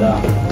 我的。